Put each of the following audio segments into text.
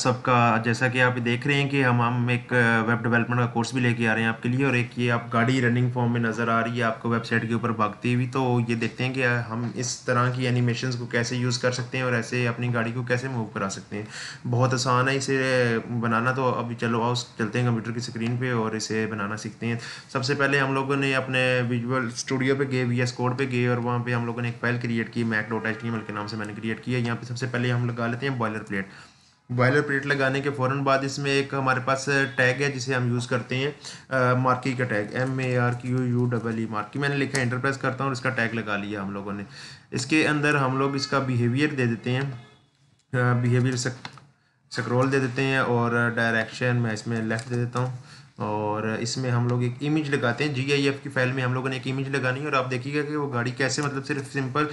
सबका जैसा कि आप देख रहे हैं कि हम एक वेब डेवलपमेंट का कोर्स भी लेके आ रहे हैं आपके लिए। और एक ये आप गाड़ी रनिंग फॉर्म में नज़र आ रही है आपको वेबसाइट के ऊपर भागती हुई, तो ये देखते हैं कि हम इस तरह की एनिमेशंस को कैसे यूज़ कर सकते हैं और ऐसे अपनी गाड़ी को कैसे मूव करा सकते हैं। बहुत आसान है इसे बनाना। तो अभी चलो आओ चलते हैं कंप्यूटर की स्क्रीन पर और इसे बनाना सीखते हैं। सबसे पहले हम लोगों ने अपने विजुअल स्टूडियो पर गए, VS कोड पर गए और वहाँ पर हम लोगों ने एक फाइल क्रिएट की mac.html के नाम से मैंने क्रिएट किया। यहाँ पर सबसे पहले हम लगा लेते हैं बॉयलर प्लेट। बॉयलर प्लेट लगाने के फ़ौरन बाद इसमें एक हमारे पास टैग है जिसे हम यूज़ करते हैं, मार्की का टैग, MARQUE मार्की। मैंने लिखा एंटर प्रेस करता हूँ और इसका टैग लगा लिया हम लोगों ने। इसके अंदर हम लोग इसका बिहेवियर दे देते हैं, बिहेवियर स्क्रॉल दे देते हैं और डायरेक्शन मैं इसमें लेफ़्ट दे देता हूँ। और इसमें हम लोग एक इमेज लगाते हैं, GIF की फाइल में हम लोगों ने एक इमेज लगानी है। और आप देखिएगा कि वो गाड़ी कैसे, मतलब सिर्फ सिंपल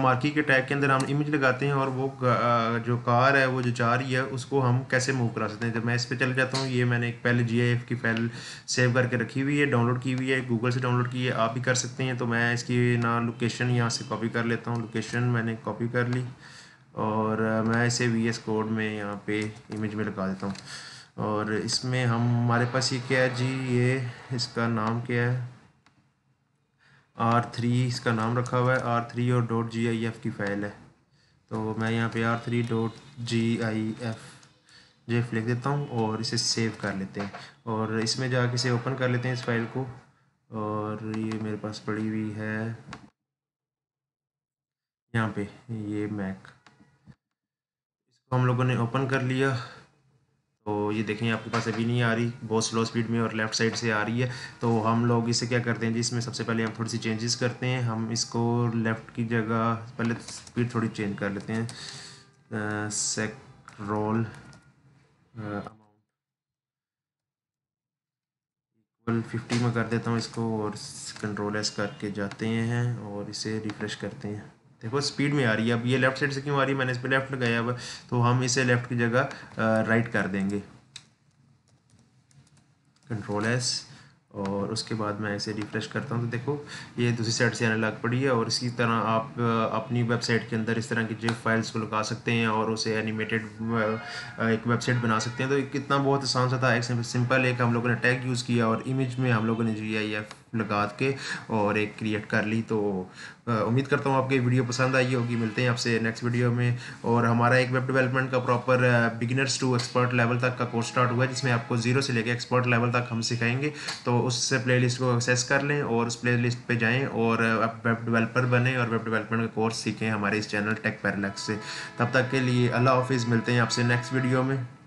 मार्की के टैग के अंदर हम इमेज लगाते हैं और वो जो कार है, वो जो जा रही है, उसको हम कैसे मूव करा सकते हैं। जब मैं इस पे चले जाता हूँ, ये मैंने एक पहले GIF की फाइल सेव करके रखी हुई है, डाउनलोड की हुई है, गूगल से डाउनलोड की है, आप भी कर सकते हैं। तो मैं इसकी ना लोकेशन यहाँ से कॉपी कर लेता हूँ, लोकेशन मैंने कॉपी कर ली और मैं इसे VS कोड में यहाँ पर इमेज में लगा देता हूँ। और इसमें हमारे पास ये क्या है जी, ये इसका नाम क्या है, R3 इसका नाम रखा हुआ है, R3 और .gif की फाइल है। तो मैं यहाँ पे R3.gif लिख देता हूँ और इसे सेव कर लेते हैं और इसमें जाके इसे ओपन कर लेते हैं इस फाइल को। और ये मेरे पास पड़ी हुई है यहाँ पे, ये मैक, इसको हम लोगों ने ओपन कर लिया। तो ये देखें आपके पास अभी नहीं आ रही, बहुत स्लो स्पीड में और लेफ़्ट साइड से आ रही है। तो हम लोग इसे क्या करते हैं जी, इसमें सबसे पहले हम थोड़ी सी चेंजेस करते हैं। हम इसको लेफ़्ट की जगह पहले स्पीड थोड़ी चेंज कर लेते हैं, सेक्रोल अमाउंट 50 में कर देता हूँ इसको और कंट्रोल S करके जाते हैं और इसे रिफ़्रेश करते हैं। देखो स्पीड में आ रही है। अब ये लेफ़्ट साइड से क्यों आ रही है, मैंने इस पर लेफ़्ट लगाया हुआ, तो हम इसे लेफ़्ट की जगह राइट कर देंगे, कंट्रोल S, और उसके बाद मैं इसे रिफ़्रेश करता हूँ। तो देखो ये दूसरी साइड से आने लग पड़ी है। और इसी तरह आप अपनी वेबसाइट के अंदर इस तरह की GIF फाइल्स को लगा सकते हैं और उसे एनिमेटेड एक वेबसाइट बना सकते हैं। तो कितना बहुत आसान सा था, एक सिंपल एक हम लोगों ने टैग यूज़ किया और इमेज में हम लोगों ने GIF लगा के और एक क्रिएट कर ली। तो उम्मीद करता हूँ आपकी वीडियो पसंद आई होगी। मिलते हैं आपसे नेक्स्ट वीडियो में। और हमारा एक वेब डेवलपमेंट का proper beginners to expert level तक का कोर्स स्टार्ट हुआ है, जिसमें आपको 0 से लेकर एक्सपर्ट लेवल तक हम सिखाएंगे। तो उससे प्लेलिस्ट को एक्सेस कर लें और उस प्लेलिस्ट पे जाएं और आप वेब डेवलपर बने और वेब डेवलपमेंट का कोर्स सीखें हमारे इस चैनल टेक पैरालैक्स से। तब तक के लिए अल्लाह हाफिज़। मिलते हैं आपसे नेक्स्ट वीडियो में।